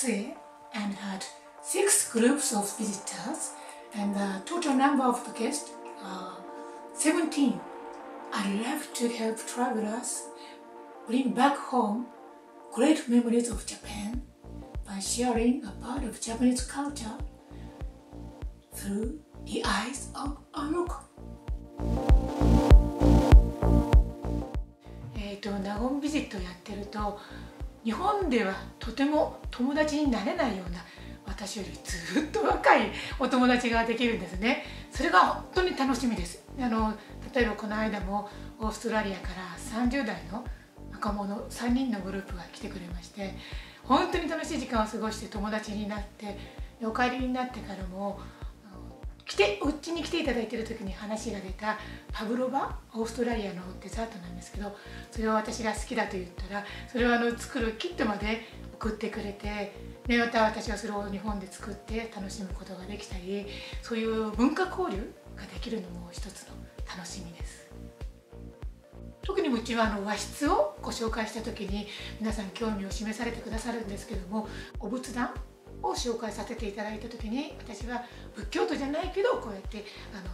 Katsue and had 6 groups of visitors, and the total number of the guests, 17. I love to help travelers bring back home great memories of Japan by sharing a part of Japanese culture through the eyes of Anoko. ナゴンビジットをやってると、日本ではとても友達になれないような私よりずっと若いお友達ができるんですね。それが本当に楽しみです。例えばこの間もオーストラリアから30代の若者3人のグループが来てくれまして、本当に楽しい時間を過ごして友達になって、お帰りになってからもうちに来ていただいている時に話が出たパブロバ、オーストラリアのデザートなんですけど、それを私が好きだと言ったら、それを作るキットまで送ってくれて、でまた私はそれを日本で作って楽しむことができたり、そういう文化交流ができるのも一つの楽しみです。特にうちは和室をご紹介した時に皆さん興味を示されてくださるんですけども、お仏壇を紹介させていただいた時に、私は仏教徒じゃないけど、こうやって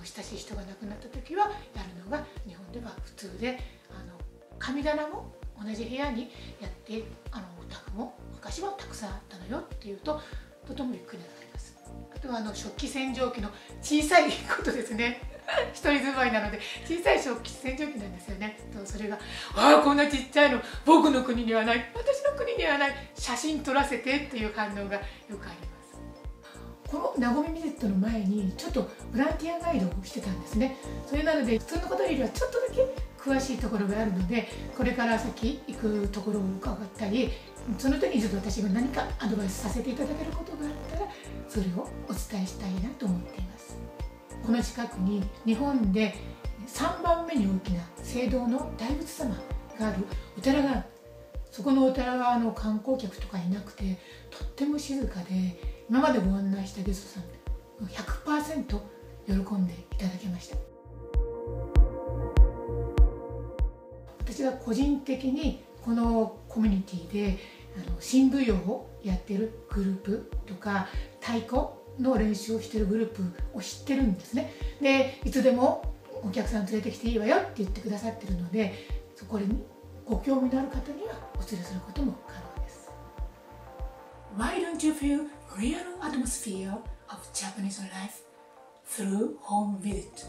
親しい人が亡くなった時はやるのが日本では普通で、神棚も同じ部屋にやって、お宅も昔はたくさんあったのよっていうと、とてもゆっくりになります。あとは食器洗浄機の小さいことですね。一人住まいなので小さい食器洗浄機なんですよね。それが「ああ、こんなちっちゃいの僕の国にはない、私の国にはない、写真撮らせて」っていう反応がよくあります。このなごみビジットの前にちょっとボランティアガイドをしてたんですね。それなので普通のことよりはちょっとだけ詳しいところがあるので、これから先行くところを伺ったり、その時にちょっと私が何かアドバイスさせていただけることがあったら、それをお伝えしたいなと思っています。この近くに日本で3番目に大きな聖堂の大仏様があるお寺がある。そこのお寺は観光客とかいなくて、とっても静かで、今までご案内したゲストさん 100% 喜んでいただけました。私は個人的にこのコミュニティで新舞踊をやってるグループとか、太鼓の練習をしてるグループを知ってるんですね。でいつでもお客さん連れてきていいわよって言ってくださってるので、そこにご興味のある方にはお連れすることも可能です。 Why don't you feel real atmosphere of Japanese life through home visit?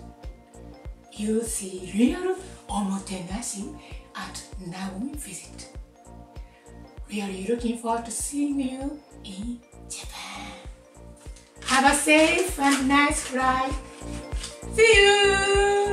You see real omotenashi at Nagomi visit. We are looking forward to seeing you in Japan. Have a safe and nice ride. See you!